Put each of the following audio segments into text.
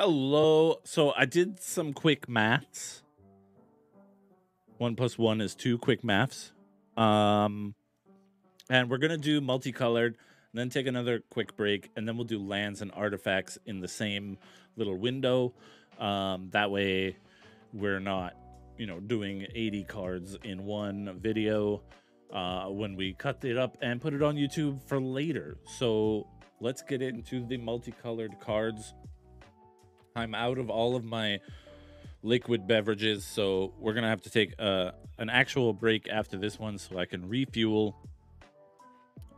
Hello. So I did some quick maths. 1 plus 1 is 2. Quick maths. And we're going to do multicolored, and then take another quick break, and then we'll do lands and artifacts in the same little window. That way we're not, you know, doing 80 cards in one video when we cut it up and put it on YouTube for later. So let's get into the multicolored cards. I'm out of all of my liquid beverages, so we're going to have to take an actual break after this one so I can refuel.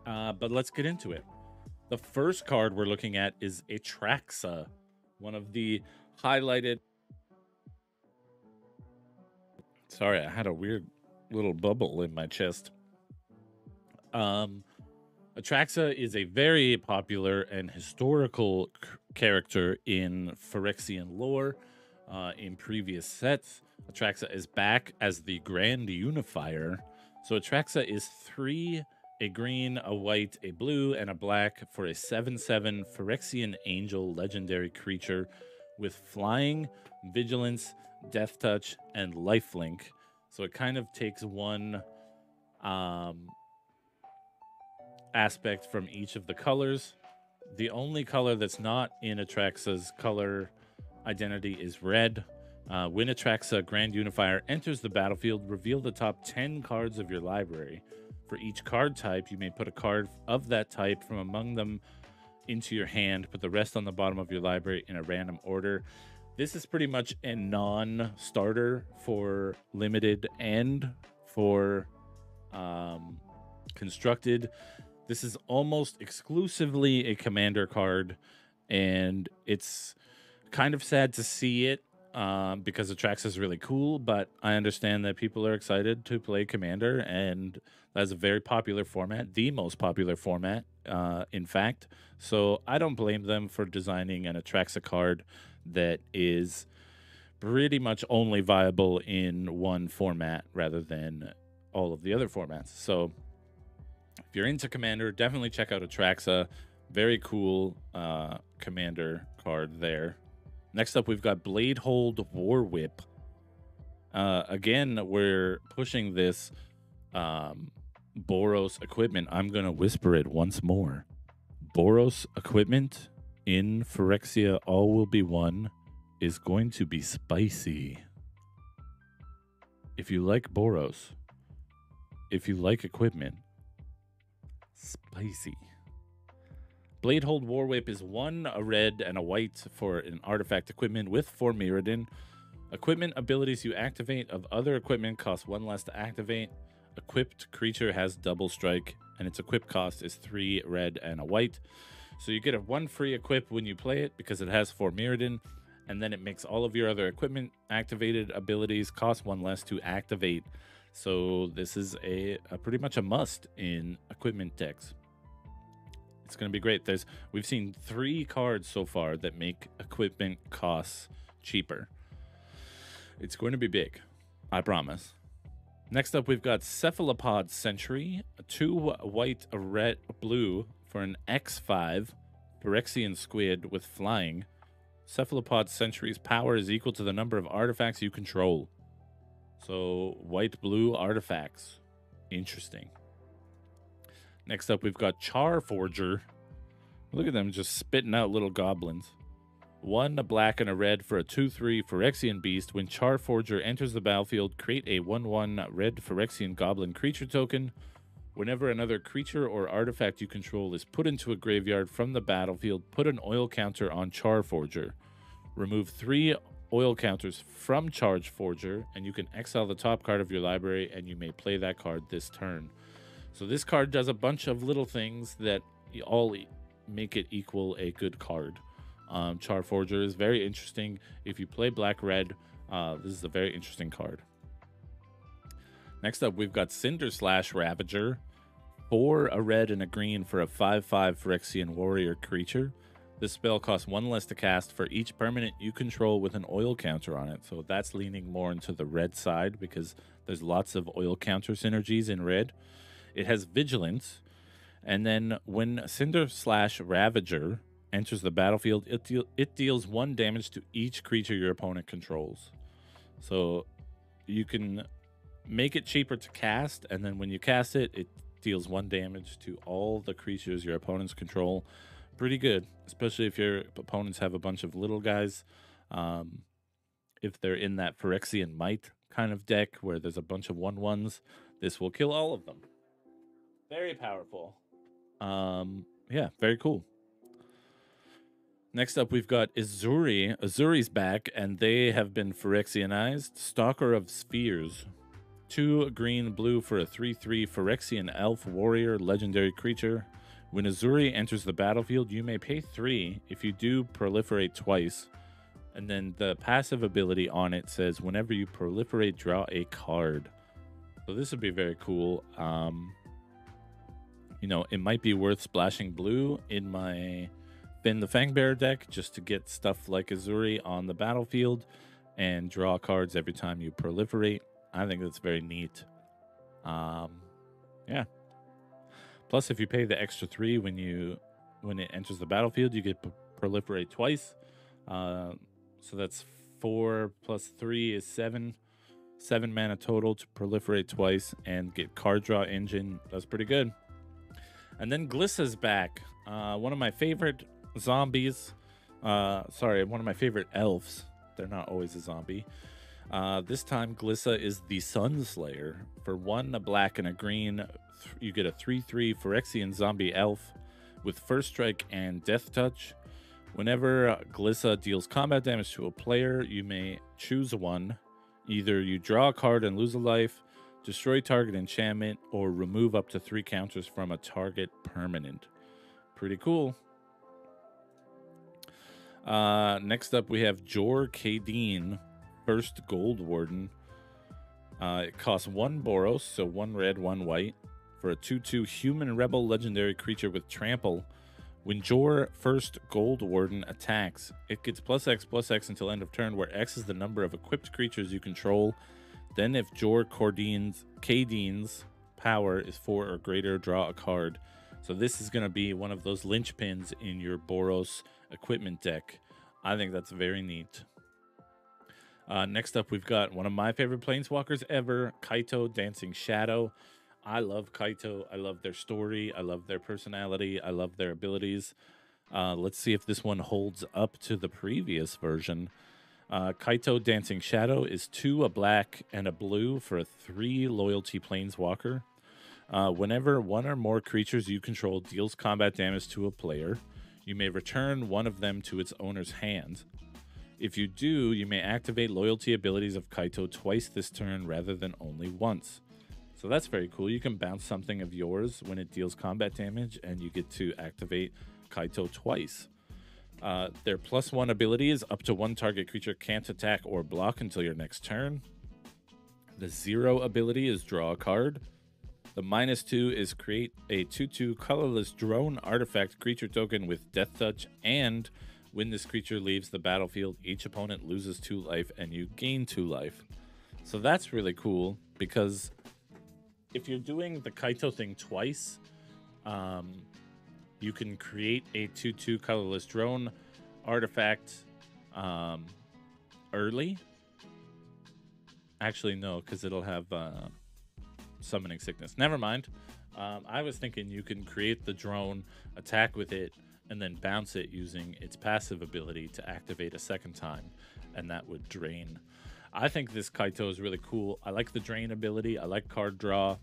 But let's get into it. The first card we're looking at is Atraxa, one of the highlighted... Sorry, I had a weird little bubble in my chest. Atraxa is a very popular and historical character in Phyrexian lore. In previous sets, Atraxa is back as the Grand Unifier. So Atraxa is 3... a green, a white, a blue, and a black for a 7/7 Phyrexian Angel legendary creature with flying, vigilance, death touch, and lifelink. So it kind of takes one aspect from each of the colors. The only color that's not in Atraxa's color identity is red. When Atraxa Grand Unifier enters the battlefield, reveal the top 10 cards of your library. For each card type, you may put a card of that type from among them into your hand, put the rest on the bottom of your library in a random order. This is pretty much a non-starter for limited and for constructed. This is almost exclusively a commander card, and it's kind of sad to see it because Atraxa is really cool, but I understand that people are excited to play commander, and that's a very popular format, the most popular format, in fact. So I don't blame them for designing an Atraxa card that is pretty much only viable in one format rather than all of the other formats. So if you're into commander, definitely check out Atraxa. Very cool commander card there. Next up, we've got Bladehold War-Whip. Again, we're pushing this... Boros equipment. I'm going to whisper it once more. Boros equipment in Phyrexia All Will Be One is going to be spicy. If you like Boros, if you like equipment, spicy. Bladehold War-Whip is 1, a red, and a white for an artifact equipment with 4 Mirrodin. Equipment abilities you activate of other equipment cost 1 less to activate. Equipped creature has double strike, and its equip cost is 3 red and a white. So you get a 1 free equip when you play it because it has 4 Mirrodin, and then it makes all of your other equipment activated abilities cost 1 less to activate. So this is a pretty much a must in equipment decks. It's going to be great. We've seen 3 cards so far that make equipment costs cheaper. It's going to be big, I promise. Next up, we've got Cephalopod Sentry, 2 white, a red, a blue for an X5 Phyrexian squid with flying. Cephalopod Sentry's power is equal to the number of artifacts you control. So white, blue artifacts. Interesting. Next up, we've got Charforger. Look at them just spitting out little goblins. 1, a black, and a red for a 2/3 Phyrexian beast. When Charforger enters the battlefield, create a 1/1 red Phyrexian goblin creature token. Whenever another creature or artifact you control is put into a graveyard from the battlefield, put an oil counter on Charforger. Remove 3 oil counters from Charforger, and you can exile the top card of your library, and you may play that card this turn. So this card does a bunch of little things that all make it equal a good card. Charforger is very interesting. If you play black-red, this is a very interesting card. Next up, we've got Cinder Slash Ravager. 4, a red and a green for a 5/5 Phyrexian warrior creature. This spell costs 1 less to cast for each permanent you control with an oil counter on it. So that's leaning more into the red side because there's lots of oil counter synergies in red. It has vigilance. And then when Cinder Slash Ravager enters the battlefield, it deals 1 damage to each creature your opponent controls. So you can make it cheaper to cast, and then when you cast it, it deals 1 damage to all the creatures your opponents control. Pretty good, especially if your opponents have a bunch of little guys. If they're in that Phyrexian Might kind of deck where there's a bunch of 1/1s, this will kill all of them. Very powerful. Yeah, very cool. Next up, we've got Ezuri. Ezuri's back, and they have been Phyrexianized. Stalker of Spheres. 2 green blue for a 3/3 Phyrexian Elf Warrior legendary creature. When Ezuri enters the battlefield, you may pay 3 if you do proliferate twice. And then the passive ability on it says, whenever you proliferate, draw a card. So this would be very cool. You know, it might be worth splashing blue in my Ben the Fangbearer deck just to get stuff like Ezuri on the battlefield and draw cards every time you proliferate. I think that's very neat. Yeah. Plus, if you pay the extra 3 when it enters the battlefield, you get proliferate twice. So that's 4 plus 3 is 7. 7 mana total to proliferate twice and get card draw engine. That's pretty good. And then Glissa's back. One of my favorite zombies. Sorry, one of my favorite elves. They're not always a zombie. This time, Glissa is the Sun Slayer. For 1, a black and a green, you get a 3/3 Phyrexian zombie elf with First Strike and Death Touch. Whenever Glissa deals combat damage to a player, you may choose 1. Either you draw a card and lose a life, destroy target enchantment, or remove up to 3 counters from a target permanent. Pretty cool. Next up, we have Jor Kadeen, First Gold Warden. It costs 1 Boros, so 1 red, 1 white, for a 2/2 human rebel legendary creature with trample. When Jor First Gold Warden attacks, it gets +X +X until end of turn, where X is the number of equipped creatures you control. Then if Jor Kadeen's power is 4 or greater, draw a card. So this is going to be one of those linchpins in your Boros equipment deck. I think that's very neat. Next up, we've got one of my favorite planeswalkers ever, Kaito, Dancing Shadow. I love Kaito. I love their story. I love their personality. I love their abilities. Let's see if this one holds up to the previous version. Kaito, Dancing Shadow is 2, a black and a blue for a 3 loyalty planeswalker. Whenever 1 or more creatures you control deals combat damage to a player, you may return 1 of them to its owner's hand. If you do, you may activate loyalty abilities of Kaito twice this turn rather than only once. So that's very cool. You can bounce something of yours when it deals combat damage, and you get to activate Kaito twice. Their +1 ability is up to 1 target creature can't attack or block until your next turn. The 0 ability is draw a card. The -2 is create a 2/2 colorless drone artifact creature token with Death Touch, and when this creature leaves the battlefield, each opponent loses 2 life and you gain 2 life. So that's really cool, because if you're doing the Kaito thing twice, you can create a 2/2 colorless drone artifact early. Actually, no, because it'll have summoning sickness. Never mind. I was thinking you can create the drone, attack with it, and then bounce it using its passive ability to activate a 2nd time, and that would drain. I think this Kaito is really cool. I like the drain ability. I like card draw.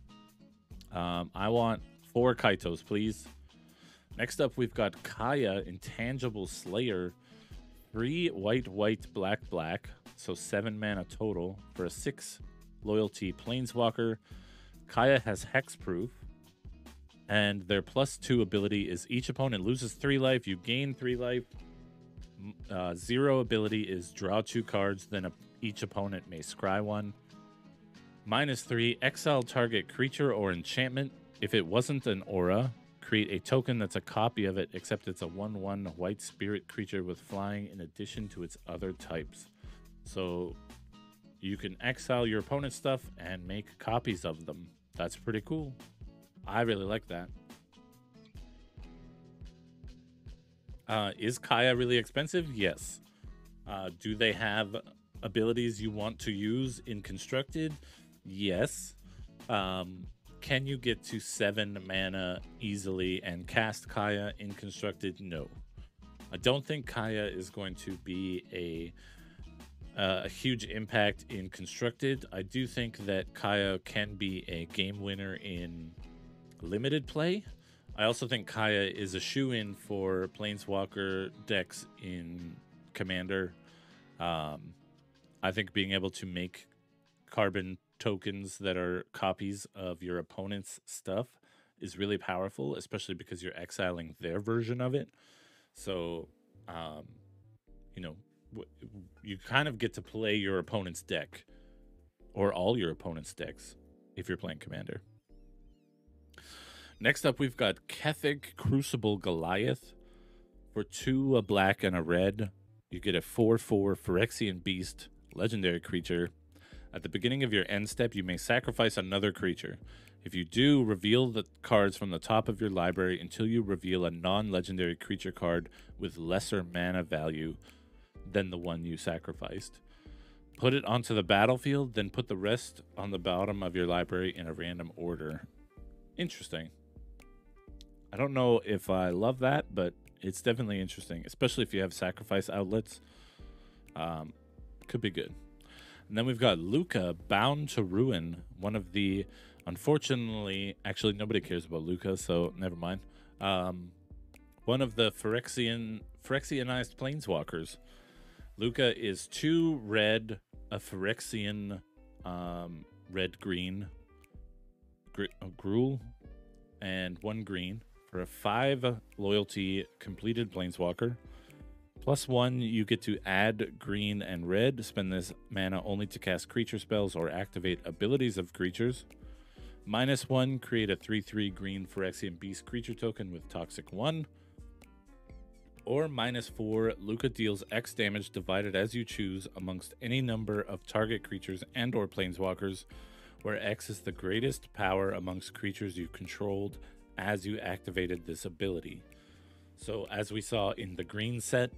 I want 4 Kaitos, please. Next up, we've got Kaya, Intangible Slayer, 3 white, white, black, black, so 7 mana total for a 6 loyalty planeswalker. Kaya has hexproof, and their +2 ability is each opponent loses 3 life, you gain 3 life. 0 ability is draw 2 cards, then each opponent may scry 1. -3, exile target creature or enchantment. If it wasn't an aura, create a token that's a copy of it, except it's a 1/1 white spirit creature with flying in addition to its other types. So you can exile your opponent's stuff and make copies of them. That's pretty cool. I really like that. Is Kaya really expensive? Yes. Do they have abilities you want to use in constructed? Yes. Can you get to 7 mana easily and cast Kaya in constructed? No. I don't think Kaya is going to be a huge impact in constructed. I do think that Kaya can be a game winner in limited play. I also think Kaya is a shoe-in for Planeswalker decks in Commander. I think being able to make carbon tokens that are copies of your opponent's stuff is really powerful, especially because you're exiling their version of it. So, you know, you kind of get to play your opponent's deck or all your opponent's decks if you're playing Commander. Next up, we've got Kethic Crucible Goliath. For 2, a black and a red, you get a 4/4 Phyrexian beast, legendary creature. At the beginning of your end step, you may sacrifice another creature. If you do, reveal the cards from the top of your library until you reveal a non-legendary creature card with lesser mana value than the one you sacrificed. Put it onto the battlefield, then put the rest on the bottom of your library in a random order. Interesting. I don't know if I love that, but it's definitely interesting, especially if you have sacrifice outlets. Could be good. And then we've got Lukka, Bound to Ruin, one of the, unfortunately, actually nobody cares about Lukka, so never mind. One of the Phyrexianized Planeswalkers. Lukka is 2 red, a Phyrexian red-green gruel, and 1 green for a 5 loyalty completed Planeswalker. +1, you get to add green and red. Spend this mana only to cast creature spells or activate abilities of creatures. -1, create a 3/3 green Phyrexian beast creature token with Toxic 1. Or -4, Lukka deals X damage divided as you choose amongst any number of target creatures and or planeswalkers, where X is the greatest power amongst creatures you controlled as you activated this ability. So as we saw in the green set,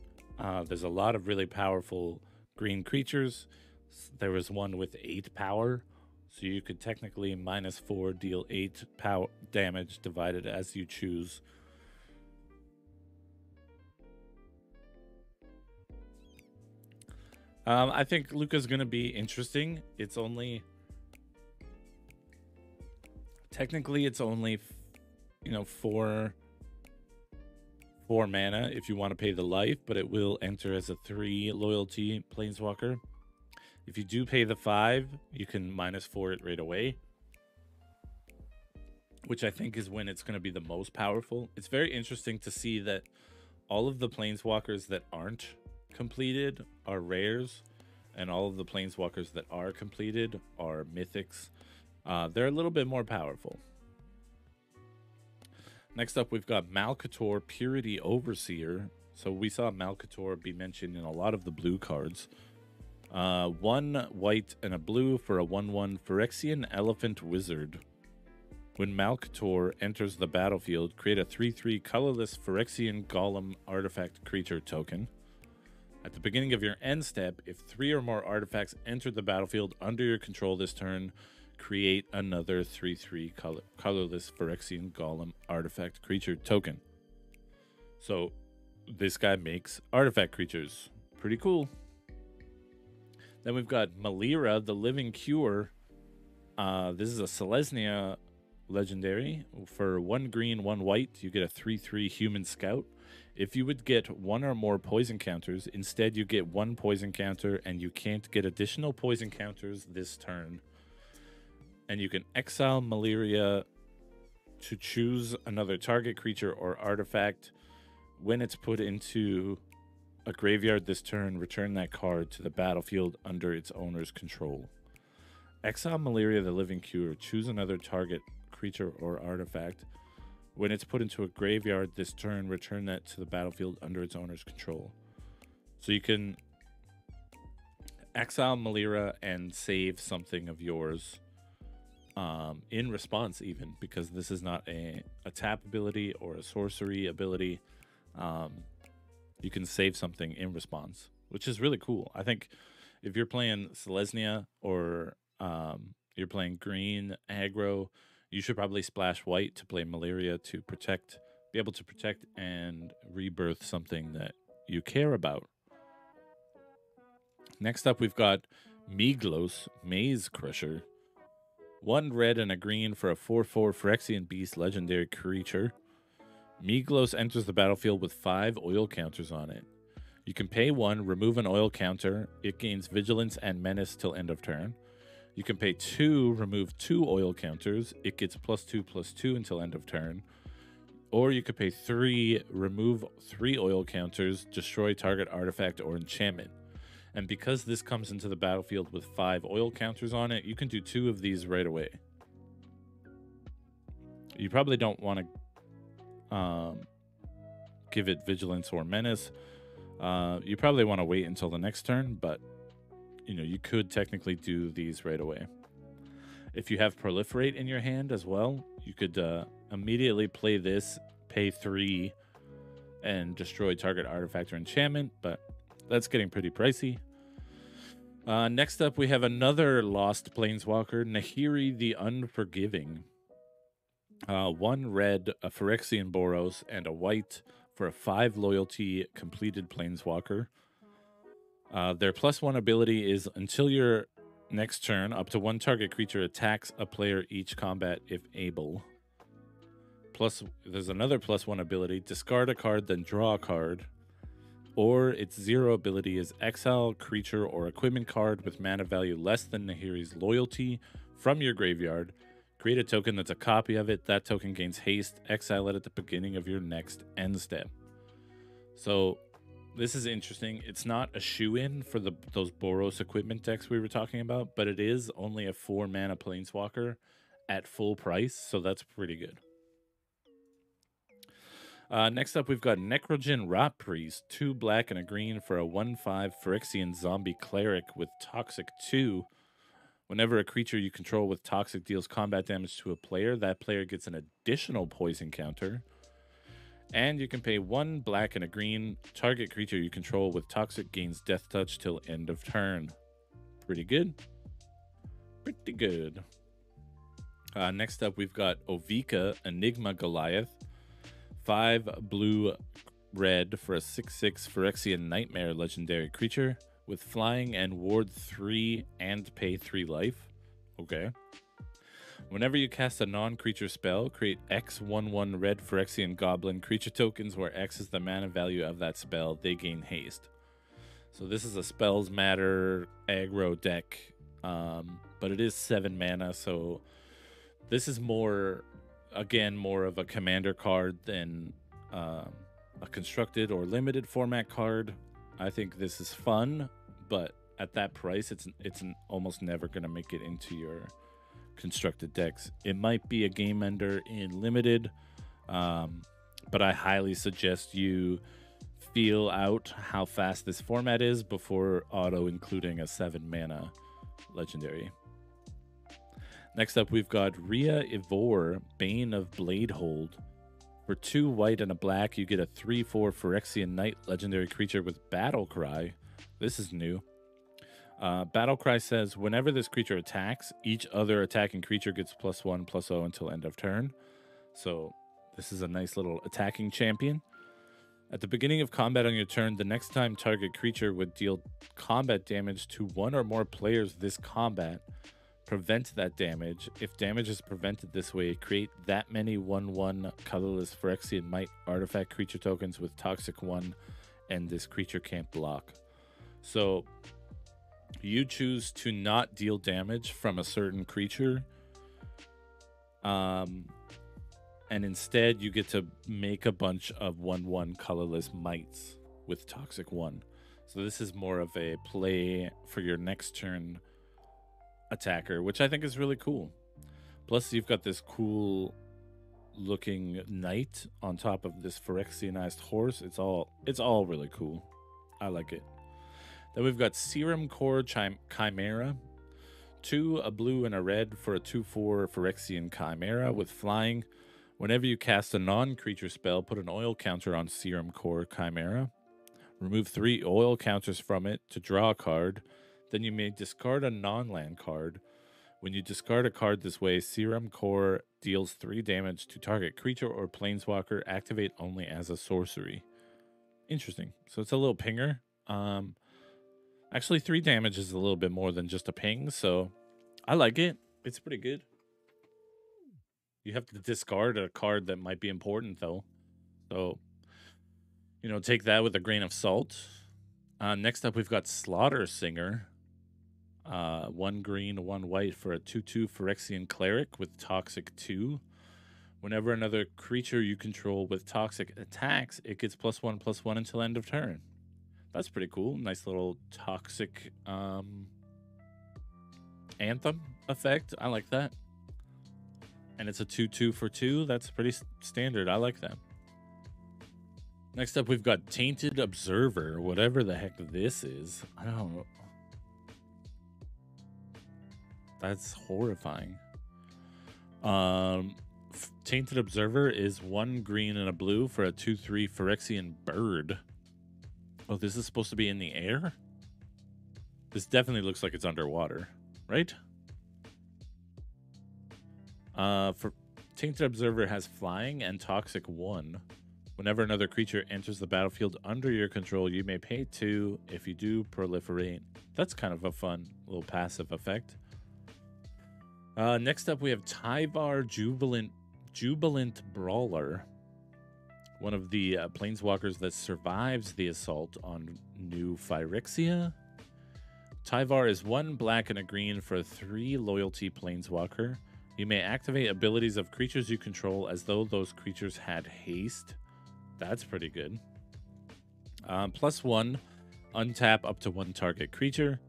there's a lot of really powerful green creatures. There was one with 8 power, so you could technically -4 deal 8 power damage divided as you choose. I think Lukka's gonna be interesting. It's only technically it's only, you know, 4 mana if you want to pay the life, but it will enter as a 3 loyalty planeswalker. If you do pay the 5, you can -4 it right away, which I think is when it's going to be the most powerful. It's very interesting to see that all of the planeswalkers that aren't completed are rares, and all of the planeswalkers that are completed are mythics. They're a little bit more powerful. Next up, we've got Malcator, Purity Overseer. So we saw Malcator be mentioned in a lot of the blue cards. 1 white and a blue for a 1/1 Phyrexian Elephant Wizard. When Malcator enters the battlefield, create a 3/3 colorless Phyrexian Golem Artifact Creature token. At the beginning of your end step, if 3 or more artifacts enter the battlefield under your control this turn, create another 3/3 colorless Phyrexian Golem Artifact Creature token. So this guy makes artifact creatures. Pretty cool. Then we've got Melira, the Living Cure. This is a Selesnya legendary. For 1 green, 1 white, you get a 3/3 Human Scout. If you would get 1 or more poison counters, instead you get 1 poison counter, and you can't get additional poison counters this turn. And you can exile Melira to choose another target creature or artifact. When it's put into a graveyard this turn, return that card to the battlefield under its owner's control. Exile Melira, the Living Cure. Choose another target creature or artifact. When it's put into a graveyard this turn, return that to the battlefield under its owner's control. So you can exile Melira and save something of yours. In response, even, because this is not a tap ability or a sorcery ability. you can save something in response, which is really cool. I think if you're playing Selesnya or you're playing green aggro, you should probably splash white to play Melira to protect, be able to protect and rebirth something that you care about. Next up, we've got Migloz, Maze Crusher. 1 red and a green for a 4/4 Phyrexian Beast legendary creature. Migloz enters the battlefield with 5 oil counters on it. You can pay 1, remove an oil counter. It gains vigilance and menace till end of turn. You can pay 2, remove 2 oil counters. It gets +2/+2 until end of turn. Or you could pay 3, remove 3 oil counters, destroy target artifact or enchantment. And because this comes into the battlefield with 5 oil counters on it, you can do 2 of these right away. You probably don't want to give it vigilance or menace. You probably want to wait until the next turn, but you know, you could technically do these right away. If you have Proliferate in your hand as well, you could immediately play this, pay 3, and destroy target artifact or enchantment, but that's getting pretty pricey. Next up, we have another lost planeswalker, Nahiri the Unforgiving. 1 red, a Phyrexian Boros, and a white for a 5 loyalty completed planeswalker. Their +1 ability is until your next turn, up to 1 target creature attacks a player each combat if able. Plus, there's another +1 ability, discard a card, then draw a card. Or its 0 ability is exile creature or equipment card with mana value less than Nahiri's loyalty from your graveyard. Create a token that's a copy of it. That token gains haste. Exile it at the beginning of your next end step. So this is interesting. It's not a shoe-in for those Boros equipment decks we were talking about, but it is only a 4-mana planeswalker at full price, so that's pretty good. Next up, we've got Necrogen Rap Priest, 2 black and a green for a 1/5 Phyrexian Zombie Cleric with Toxic 2. Whenever a creature you control with Toxic deals combat damage to a player, that player gets an additional poison counter. And you can pay 1 black and a green. Target creature you control with Toxic gains Death Touch till end of turn. Pretty good. Pretty good. Next up, we've got Ovika, Enigma Goliath. 5 blue red for a 6/6 Phyrexian Nightmare legendary creature with flying and ward 3 and pay 3 life. Okay. Whenever you cast a non-creature spell, create X/1/1 red Phyrexian Goblin creature tokens where X is the mana value of that spell. They gain haste. So this is a spells matter aggro deck, but it is 7 mana, so this is more... Again, more of a commander card than a constructed or limited format card. I think this is fun, but at that price, it's almost never going to make it into your constructed decks. It might be a game ender in limited, but I highly suggest you feel out how fast this format is before auto including a 7-mana legendary. Next up, we've got Ria Ivor, Bane of Bladehold. For 2 white and a black, you get a 3/4 Phyrexian Knight legendary creature with Battle Cry. This is new. Battle Cry says, whenever this creature attacks, each other attacking creature gets +1/+0 until end of turn. So this is a nice little attacking champion. At the beginning of combat on your turn, the next time target creature would deal combat damage to one or more players this combat, prevent that damage. If damage is prevented this way, create that many 1/1 colorless Phyrexian Might artifact creature tokens with Toxic 1, and this creature can't block. So you choose to not deal damage from a certain creature, and instead you get to make a bunch of 1/1 colorless mites with Toxic 1. So this is more of a play for your next turn attacker, which I think is really cool. Plus, you've got this cool looking knight on top of this Phyrexianized horse. It's all really cool. I like it. Then we've got Serum-Core Chimera. 2 a blue and a red for a 2/4 Phyrexian Chimera with flying. Whenever you cast a non-creature spell, put an oil counter on Serum-Core Chimera. Remove 3 oil counters from it to draw a card. Then you may discard a non-land card. When you discard a card this way, Serum-Core deals 3 damage to target creature or planeswalker. Activate only as a sorcery. Interesting. So it's a little pinger. Actually, 3 damage is a little bit more than just a ping, so I like it. It's pretty good. You have to discard a card that might be important, though. So, you know, take that with a grain of salt. Next up, we've got Slaughter Singer. 1 green, 1 white for a 2/2 Phyrexian Cleric with Toxic 2. Whenever another creature you control with Toxic attacks, it gets +1/+1 until end of turn. That's pretty cool. Nice little Toxic Anthem effect. I like that. And it's a 2/2 for 2. That's pretty standard. I like that. Next up, we've got Tainted Observer. Whatever the heck this is. I don't know. That's horrifying. Tainted Observer is 1 green and a blue for a 2/3 Phyrexian bird. Oh, this is supposed to be in the air? This definitely looks like it's underwater, right? For Tainted Observer has flying and Toxic 1. Whenever another creature enters the battlefield under your control, you may pay 2 if you do proliferate. That's kind of a fun little passive effect. Next up, we have Tyvar, Jubilant Brawler, one of the planeswalkers that survives the assault on New Phyrexia. Tyvar is 1 black and a green for a 3 loyalty planeswalker. You may activate abilities of creatures you control as though those creatures had haste. That's pretty good. +1, untap up to 1 target creature.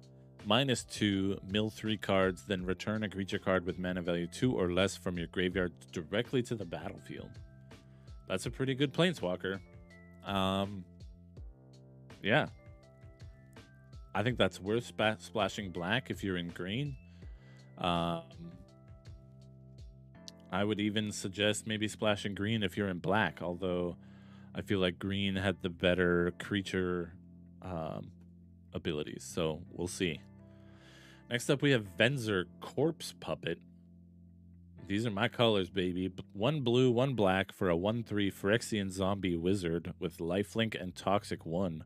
-2, mill 3 cards, then return a creature card with mana value 2 or less from your graveyard directly to the battlefield. That's a pretty good planeswalker. Yeah. I think that's worth splashing black if you're in green. I would even suggest maybe splashing green if you're in black, although I feel like green had the better creature abilities, so we'll see. Next up, we have Venser, Corpse Puppet. These are my colors, baby. 1 blue, 1 black for a 1/3 Phyrexian Zombie Wizard with lifelink and Toxic 1.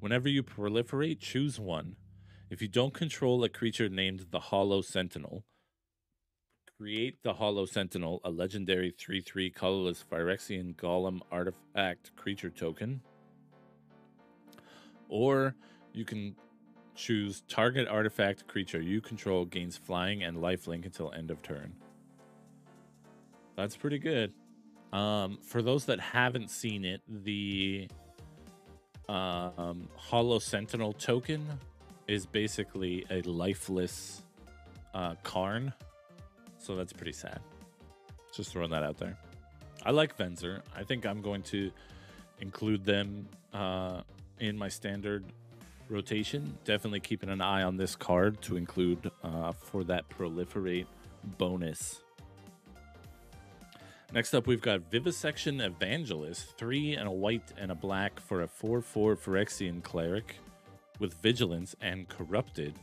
Whenever you proliferate, choose 1. If you don't control a creature named the Hollow Sentinel, create the Hollow Sentinel, a legendary 3/3 colorless Phyrexian Golem artifact creature token. Or you can choose target artifact creature you control gains flying and lifelink until end of turn. That's pretty good. For those that haven't seen it, the Hollow Sentinel token is basically a lifeless Karn. So that's pretty sad. Just throwing that out there. I like Venser. I think I'm going to include them in my standard rotation. Definitely keeping an eye on this card to include for that proliferate bonus. Next up, we've got Vivisection Evangelist. 3 and a white and a black for a 4/4 Phyrexian Cleric with Vigilance and Corrupted.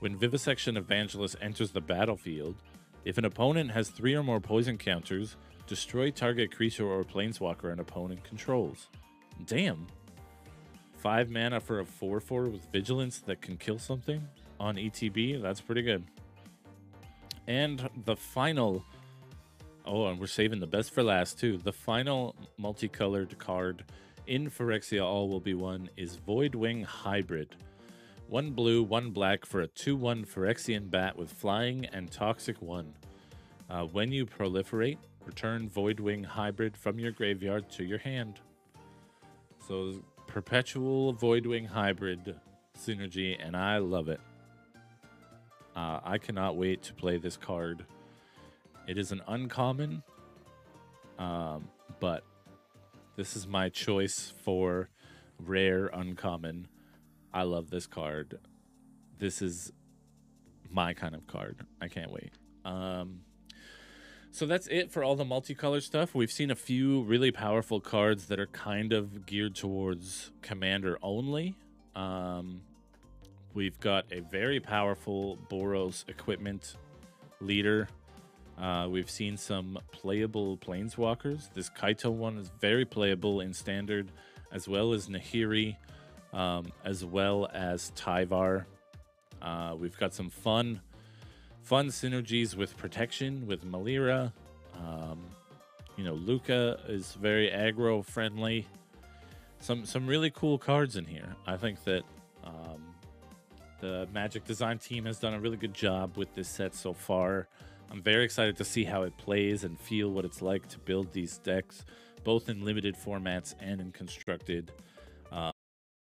When Vivisection Evangelist enters the battlefield, if an opponent has 3 or more poison counters, destroy target creature or planeswalker an opponent controls. Damn. 5 mana for a 4/4 with Vigilance that can kill something on ETB. That's pretty good. And the final... Oh, and we're saving the best for last, too. The final multicolored card in Phyrexia All Will Be One is Void Wing Hybrid. 1 blue, 1 black for a 2/1 Phyrexian bat with flying and Toxic 1. When you proliferate, return Void Wing Hybrid from your graveyard to your hand. So, perpetual Void Wing Hybrid synergy, and I love it. I cannot wait to play this card. It is an uncommon, but this is my choice for rare uncommon. I love this card. This is my kind of card. I can't wait. So that's it for all the multicolor stuff. We've seen a few really powerful cards that are kind of geared towards commander only. We've got a very powerful Boros equipment leader. We've seen some playable planeswalkers. This Kaito one is very playable in standard, as well as Nahiri, as well as Tyvar. We've got some fun synergies with protection with Melira. You know, Lukka is very aggro friendly. Some really cool cards in here. I think that the Magic design team has done a really good job with this set so far. I'm very excited to see how it plays and feel what it's like to build these decks, both in limited formats and in constructed.